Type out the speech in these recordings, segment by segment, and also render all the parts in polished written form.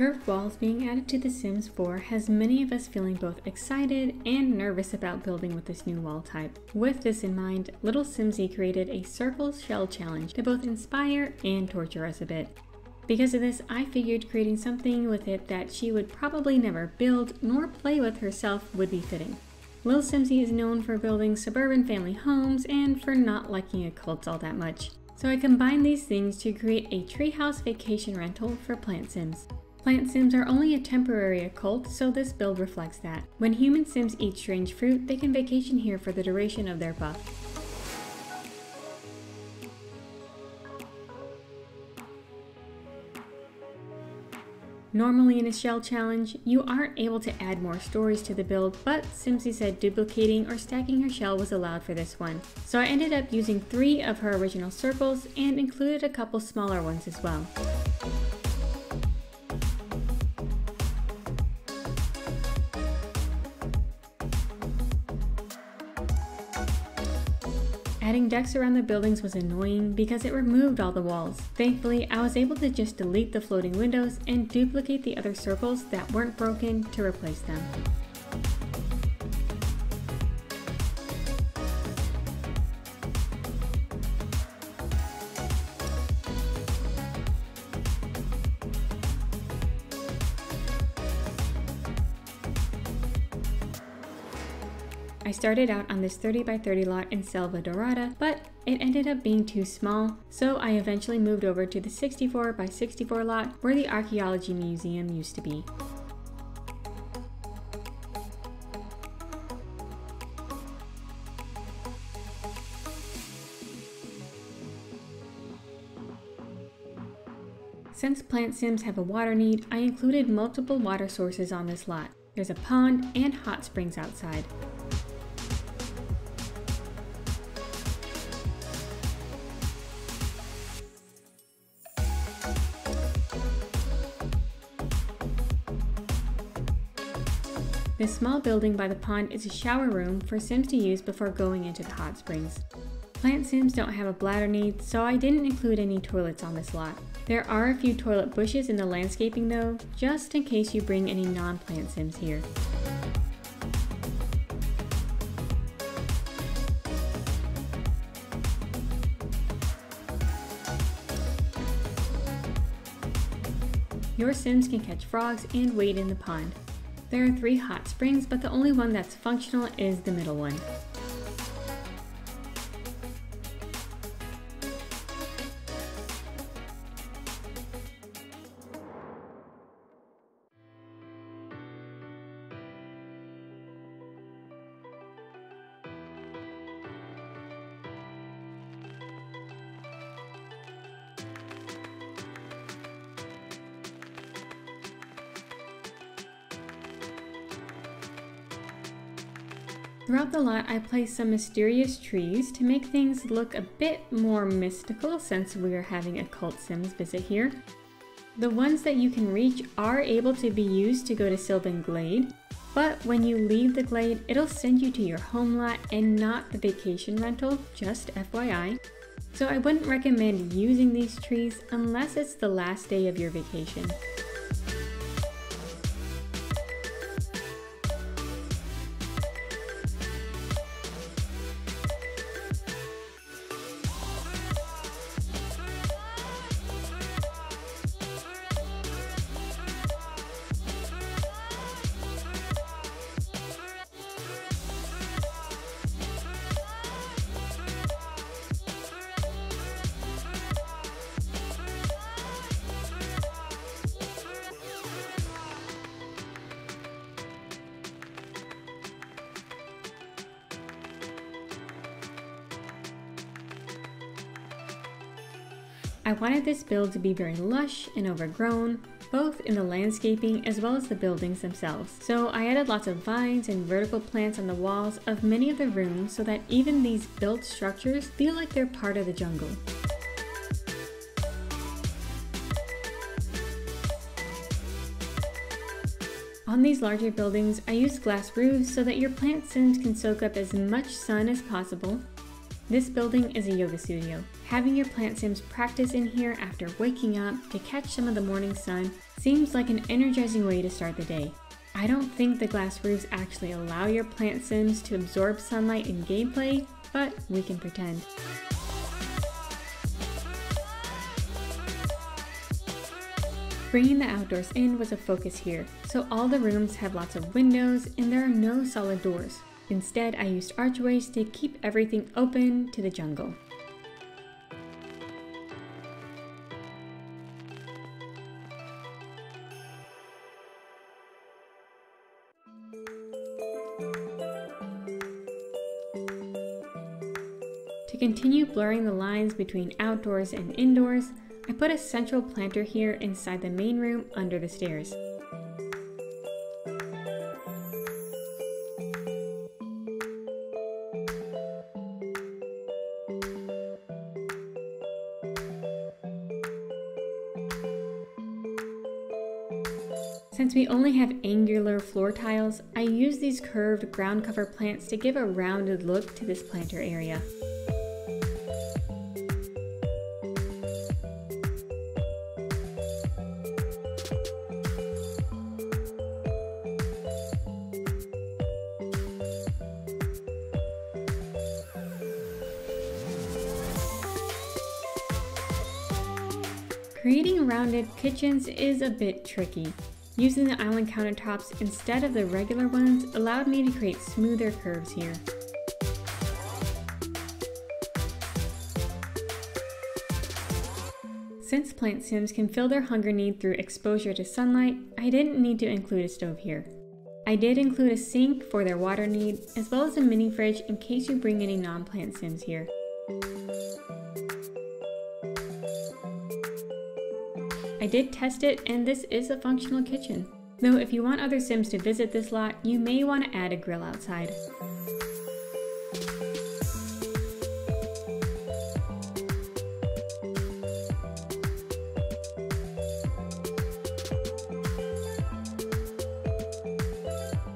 Curved walls being added to The Sims 4 has many of us feeling both excited and nervous about building with this new wall type. With this in mind, Little Simsie created a circle shell challenge to both inspire and torture us a bit. Because of this, I figured creating something with it that she would probably never build nor play with herself would be fitting. Little Simsie is known for building suburban family homes and for not liking occults all that much. So I combined these things to create a treehouse vacation rental for plant sims. Plant sims are only a temporary occult, so this build reflects that. When human sims eat strange fruit, they can vacation here for the duration of their buff. Normally in a shell challenge, you aren't able to add more stories to the build, but Simsie said duplicating or stacking her shell was allowed for this one. So I ended up using 3 of her original circles and included a couple smaller ones as well. Adding decks around the buildings was annoying because it removed all the walls. Thankfully, I was able to just delete the floating windows and duplicate the other circles that weren't broken to replace them. I started out on this 30 by 30 lot in Selva Dorada, but it ended up being too small, so I eventually moved over to the 64 by 64 lot where the archaeology museum used to be. Since plant sims have a water need, I included multiple water sources on this lot. There's a pond and hot springs outside. This small building by the pond is a shower room for Sims to use before going into the hot springs. Plant Sims don't have a bladder need, so I didn't include any toilets on this lot. There are a few toilet bushes in the landscaping though, just in case you bring any non-plant Sims here. Your Sims can catch frogs and wade in the pond. There are 3 hot springs, but the only one that's functional is the middle one. Throughout the lot, I placed some mysterious trees to make things look a bit more mystical since we are having occult sims visit here. The ones that you can reach are able to be used to go to Sylvan Glade, but when you leave the glade, it'll send you to your home lot and not the vacation rental, just FYI. So I wouldn't recommend using these trees unless it's the last day of your vacation. I wanted this build to be very lush and overgrown, both in the landscaping as well as the buildings themselves. So I added lots of vines and vertical plants on the walls of many of the rooms so that even these built structures feel like they're part of the jungle. On these larger buildings, I used glass roofs so that your plant sims can soak up as much sun as possible. This building is a yoga studio. Having your plant sims practice in here after waking up to catch some of the morning sun Seems like an energizing way to start the day. I don't think the glass roofs actually allow your plant sims to absorb sunlight in gameplay, but we can pretend. Bringing the outdoors in was a focus here, so all the rooms have lots of windows and there are no solid doors. Instead, I used archways to keep everything open to the jungle. To continue blurring the lines between outdoors and indoors, I put a central planter here inside the main room under the stairs. Since we only have angular floor tiles, I use these curved ground cover plants to give a rounded look to this planter area. Creating rounded kitchens is a bit tricky. Using the island countertops instead of the regular ones allowed me to create smoother curves here. Since plant sims can fill their hunger need through exposure to sunlight, I didn't need to include a stove here. I did include a sink for their water need, as well as a mini fridge in case you bring any non-plant sims here. I did test it, and this is a functional kitchen. Though if you want other Sims to visit this lot, you may want to add a grill outside.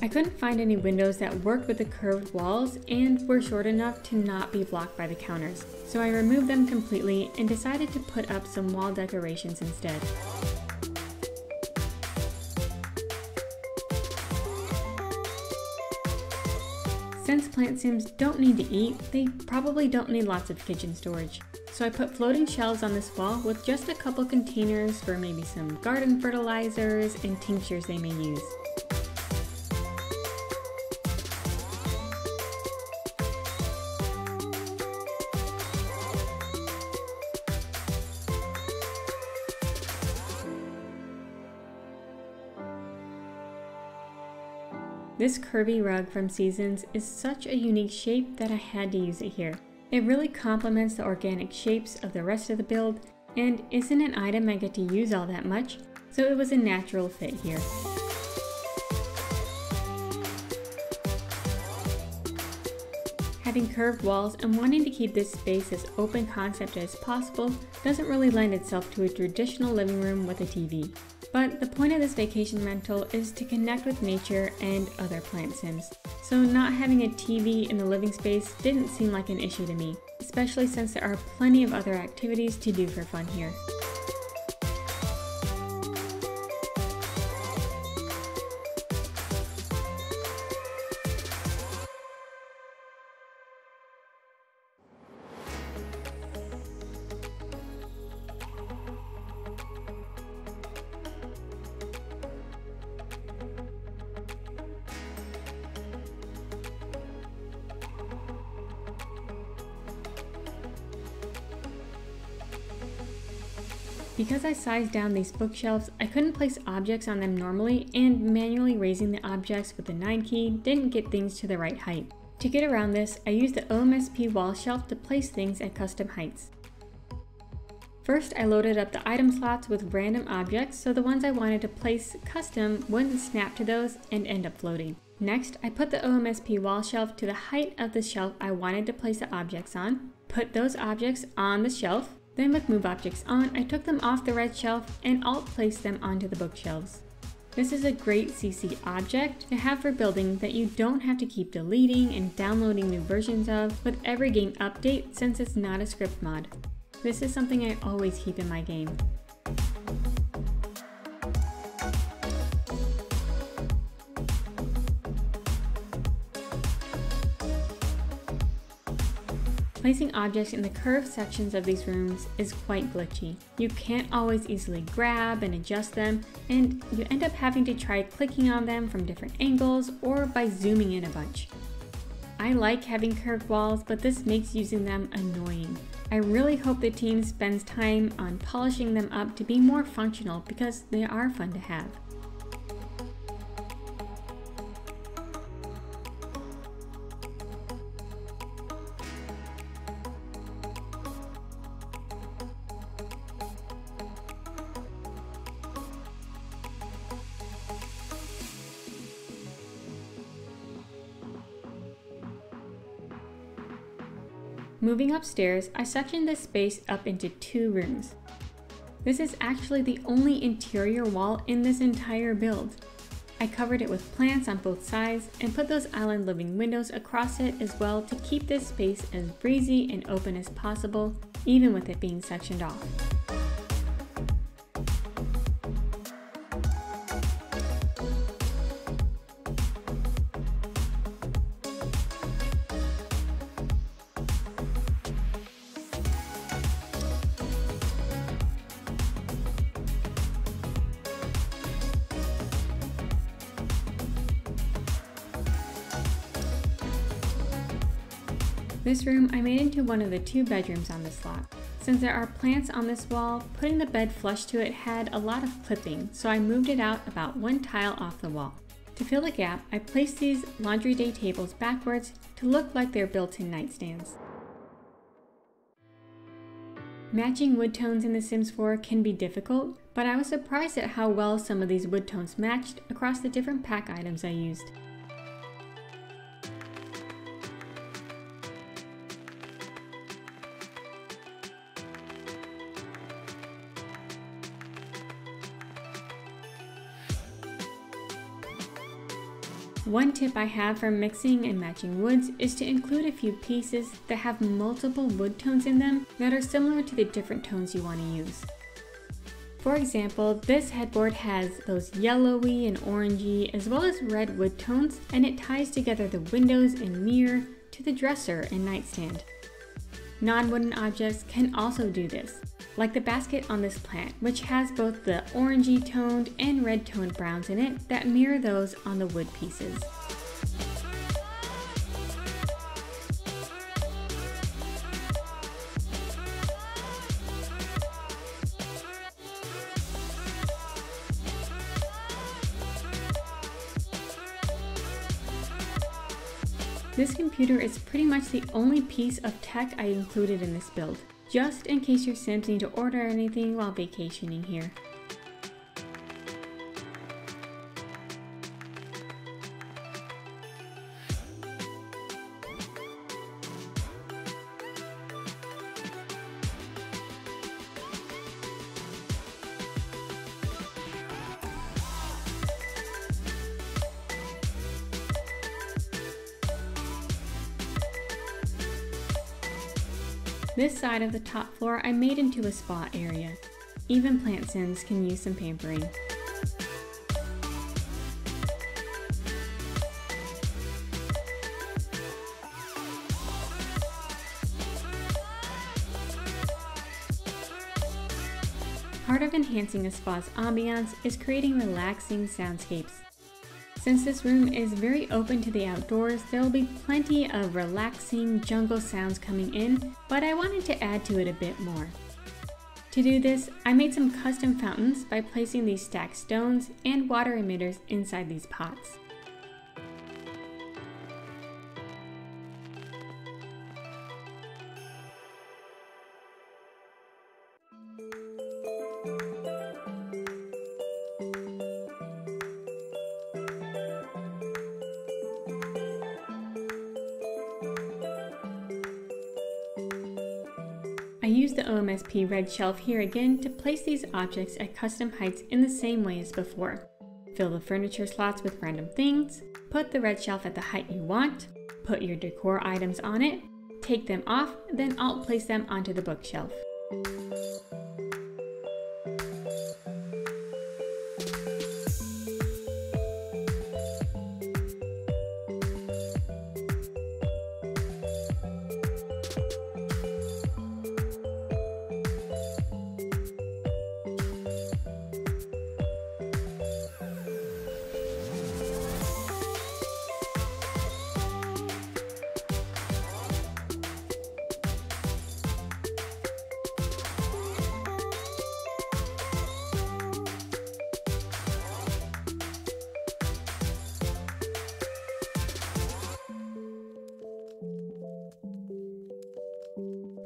I couldn't find any windows that worked with the curved walls and were short enough to not be blocked by the counters, so I removed them completely and decided to put up some wall decorations instead. Since plant sims don't need to eat, they probably don't need lots of kitchen storage, so I put floating shelves on this wall with just a couple containers for maybe some garden fertilizers and tinctures they may use. This curvy rug from Seasons is such a unique shape that I had to use it here. It really complements the organic shapes of the rest of the build and isn't an item I get to use all that much, so it was a natural fit here. Having curved walls and wanting to keep this space as open concept as possible doesn't really lend itself to a traditional living room with a TV. But the point of this vacation rental is to connect with nature and other plant sims, so not having a TV in the living space didn't seem like an issue to me, especially since there are plenty of other activities to do for fun here. Because I sized down these bookshelves, I couldn't place objects on them normally, and manually raising the objects with the 9 key didn't get things to the right height. To get around this, I used the OMSP wall shelf to place things at custom heights. First, I loaded up the item slots with random objects, so the ones I wanted to place custom wouldn't snap to those and end up floating. Next, I put the OMSP wall shelf to the height of the shelf I wanted to place the objects on, put those objects on the shelf. Then with move objects on, I took them off the red shelf and alt placed them onto the bookshelves. This is a great CC object to have for building that you don't have to keep deleting and downloading new versions of with every game update, since it's not a script mod. This is something I always keep in my game. Placing objects in the curved sections of these rooms is quite glitchy. You can't always easily grab and adjust them, and you end up having to try clicking on them from different angles or by zooming in a bunch. I like having curved walls, but this makes using them annoying. I really hope the team spends time on polishing them up to be more functional because they are fun to have. Moving upstairs, I sectioned this space up into two rooms. This is actually the only interior wall in this entire build. I covered it with plants on both sides and put those island living windows across it as well to keep this space as breezy and open as possible, even with it being sectioned off. This room I made into one of the two bedrooms on this lot. Since there are plants on this wall, putting the bed flush to it had a lot of clipping, so I moved it out about one tile off the wall. To fill the gap, I placed these laundry day tables backwards to look like they're built-in nightstands. Matching wood tones in The Sims 4 can be difficult, but I was surprised at how well some of these wood tones matched across the different pack items I used. One tip I have for mixing and matching woods is to include a few pieces that have multiple wood tones in them that are similar to the different tones you want to use. For example, this headboard has those yellowy and orangey as well as red wood tones, and it ties together the windows and mirror to the dresser and nightstand. Non-wooden objects can also do this, like the basket on this plant, which has both the orangey-toned and red-toned browns in it that mirror those on the wood pieces. This computer is pretty much the only piece of tech I included in this build, just in case your Sims need to order anything while vacationing here. This side of the top floor I made into a spa area. Even plant sims can use some pampering. Part of enhancing a spa's ambiance is creating relaxing soundscapes. Since this room is very open to the outdoors, there will be plenty of relaxing jungle sounds coming in, but I wanted to add to it a bit more. To do this, I made some custom fountains by placing these stacked stones and water emitters inside these pots. I used the OMSP red shelf here again to place these objects at custom heights in the same way as before. Fill the furniture slots with random things, put the red shelf at the height you want, put your decor items on it, take them off, then alt place them onto the bookshelf.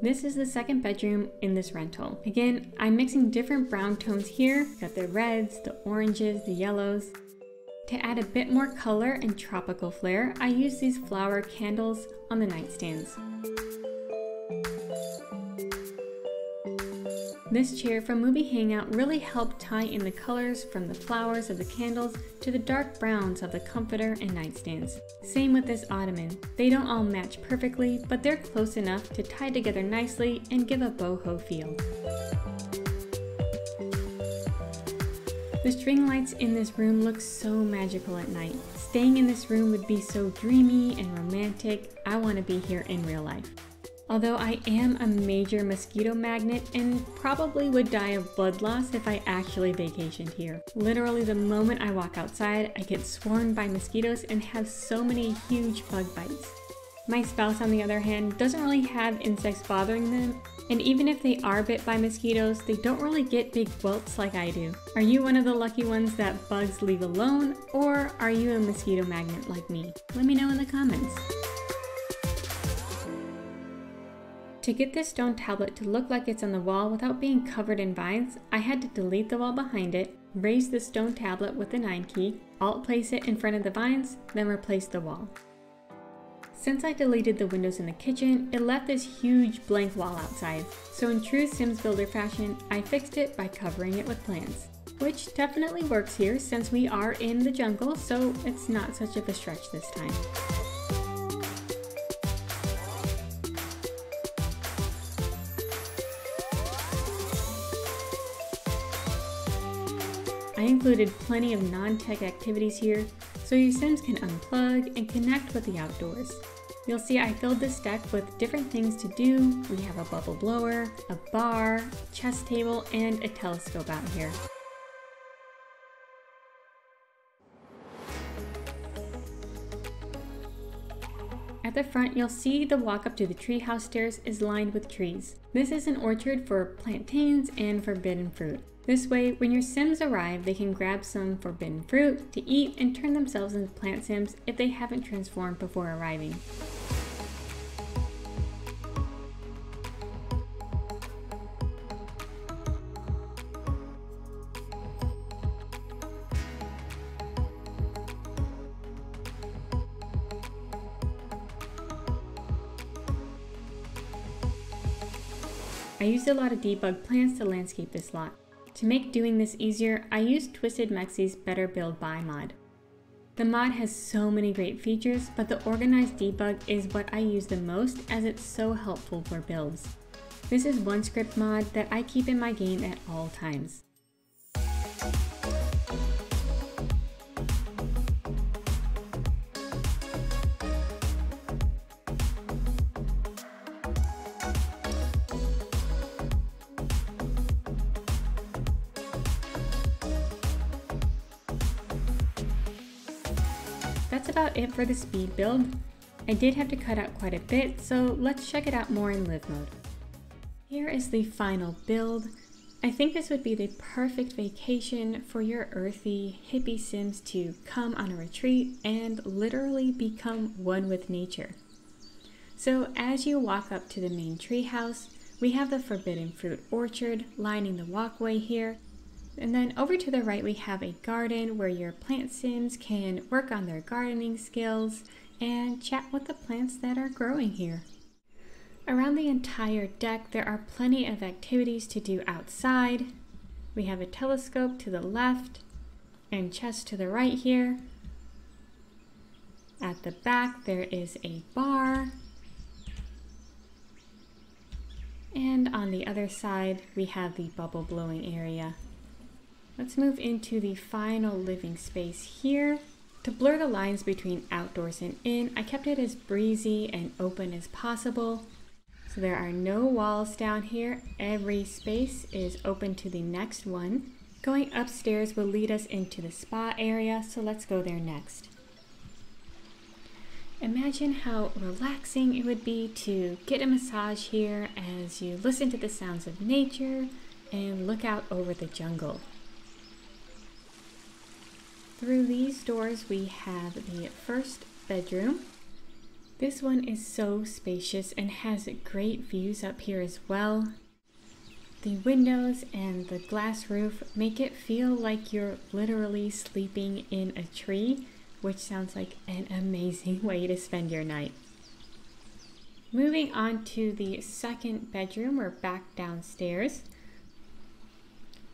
This is the second bedroom in this rental. Again, I'm mixing different brown tones here. Got the reds, the oranges, the yellows. To add a bit more color and tropical flair, I use these flower candles on the nightstands. This chair from Moody Hangout really helped tie in the colors from the flowers of the candles to the dark browns of the comforter and nightstands. Same with this ottoman. They don't all match perfectly, but they're close enough to tie together nicely and give a boho feel. The string lights in this room look so magical at night. Staying in this room would be so dreamy and romantic. I want to be here in real life. Although I am a major mosquito magnet and probably would die of blood loss if I actually vacationed here. Literally the moment I walk outside, I get swarmed by mosquitoes and have so many huge bug bites. My spouse, on the other hand, doesn't really have insects bothering them, and even if they are bit by mosquitoes, they don't really get big welts like I do. Are you one of the lucky ones that bugs leave alone, or are you a mosquito magnet like me? Let me know in the comments. To get this stone tablet to look like it's on the wall without being covered in vines, I had to delete the wall behind it, raise the stone tablet with the 9 key, alt place it in front of the vines, then replace the wall. Since I deleted the windows in the kitchen, it left this huge blank wall outside, so in true Sims Builder fashion, I fixed it by covering it with plants. Which definitely works here since we are in the jungle, so it's not such of a stretch this time. I included plenty of non-tech activities here, so your Sims can unplug and connect with the outdoors. You'll see I filled this deck with different things to do. We have a bubble blower, a bar, a chess table, and a telescope out here. At the front, you'll see the walk up to the treehouse stairs is lined with trees. This is an orchard for plantains and forbidden fruit. This way, when your Sims arrive, they can grab some forbidden fruit to eat and turn themselves into plant Sims if they haven't transformed before arriving. I used a lot of debug plants to landscape this lot. To make doing this easier, I used Twisted Mexie's Better Build By mod. The mod has so many great features, but the organized debug is what I use the most as it's so helpful for builds. This is one script mod that I keep in my game at all times. That's about it for the speed build. I did have to cut out quite a bit, so let's check it out more in live mode. Here is the final build. I think this would be the perfect vacation for your earthy, hippie Sims to come on a retreat and literally become one with nature. So as you walk up to the main treehouse, we have the forbidden fruit orchard lining the walkway here. And then over to the right, we have a garden where your plant Sims can work on their gardening skills and chat with the plants that are growing here. Around the entire deck, there are plenty of activities to do outside. We have a telescope to the left and chess to the right here. At the back, there is a bar. And on the other side, we have the bubble blowing area. Let's move into the final living space here. To blur the lines between outdoors and in, I kept it as breezy and open as possible. So there are no walls down here. Every space is open to the next one. Going upstairs will lead us into the spa area, so let's go there next. Imagine how relaxing it would be to get a massage here as you listen to the sounds of nature and look out over the jungle. Through these doors, we have the first bedroom. This one is so spacious and has great views up here as well. The windows and the glass roof make it feel like you're literally sleeping in a tree, which sounds like an amazing way to spend your night. Moving on to the second bedroom, we're back downstairs.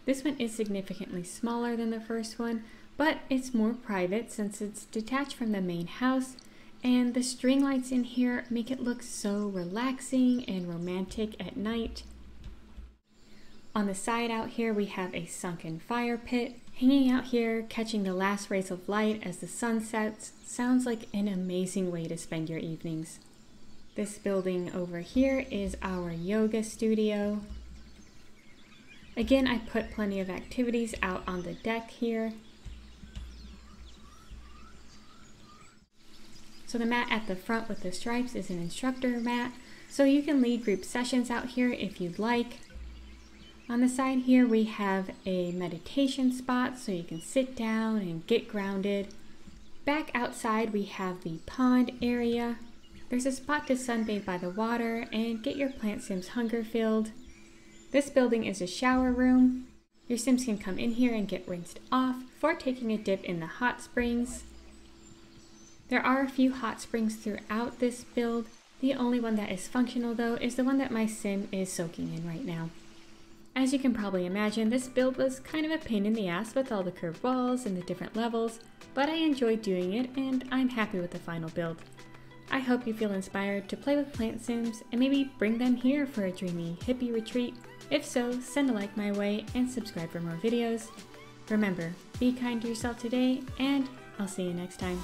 This one is significantly smaller than the first one, but it's more private since it's detached from the main house, and the string lights in here make it look so relaxing and romantic at night. On the side out here, we have a sunken fire pit. Hanging out here, catching the last rays of light as the sun sets, sounds like an amazing way to spend your evenings. This building over here is our yoga studio. Again, I put plenty of activities out on the deck here. So the mat at the front with the stripes is an instructor mat, so you can lead group sessions out here if you'd like. On the side here, we have a meditation spot so you can sit down and get grounded. Back outside, we have the pond area. There's a spot to sunbathe by the water and get your PlantSim's hunger filled. This building is a shower room. Your Sims can come in here and get rinsed off before taking a dip in the hot springs. There are a few hot springs throughout this build. The only one that is functional though is the one that my Sim is soaking in right now. As you can probably imagine, this build was kind of a pain in the ass with all the curved walls and the different levels, but I enjoyed doing it and I'm happy with the final build. I hope you feel inspired to play with PlantSims and maybe bring them here for a dreamy hippie retreat. If so, send a like my way and subscribe for more videos. Remember, be kind to yourself today, and I'll see you next time.